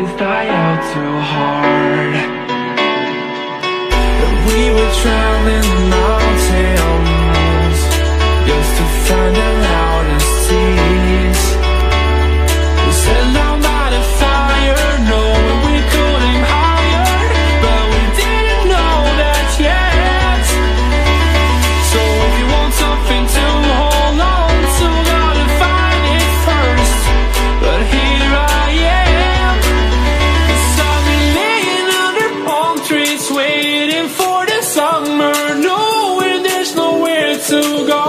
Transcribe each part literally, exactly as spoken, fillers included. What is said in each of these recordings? always die out too hard. But we were drowning in our tales, just to find the loudest seas. We said no by the fire, no, we couldn't higher, but we didn't know that yet. So if you want something to hold on to, gotta find it first. But here I am, 'cause I've been laying under palm trees, waiting for the summer, knowing there's nowhere to go.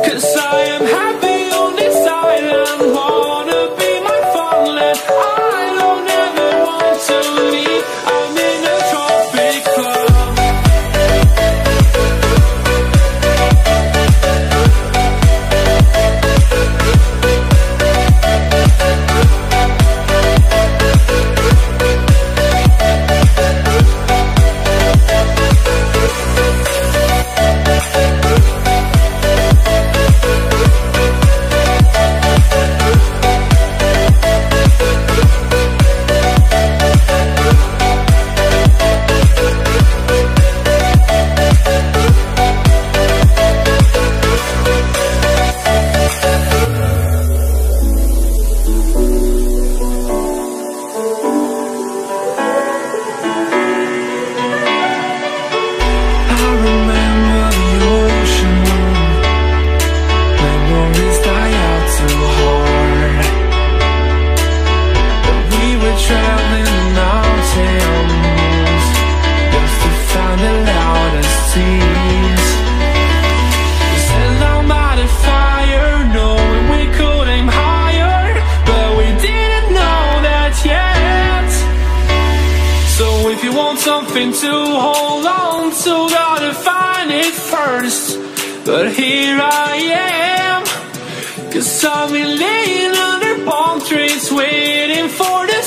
'Cause I am happy on this island, wanna be my farmland. I don't ever want to leave. I'm in a tropic club. Something to hold on to, gotta find it first. But here I am, 'cause I've been laying under palm trees, waiting for the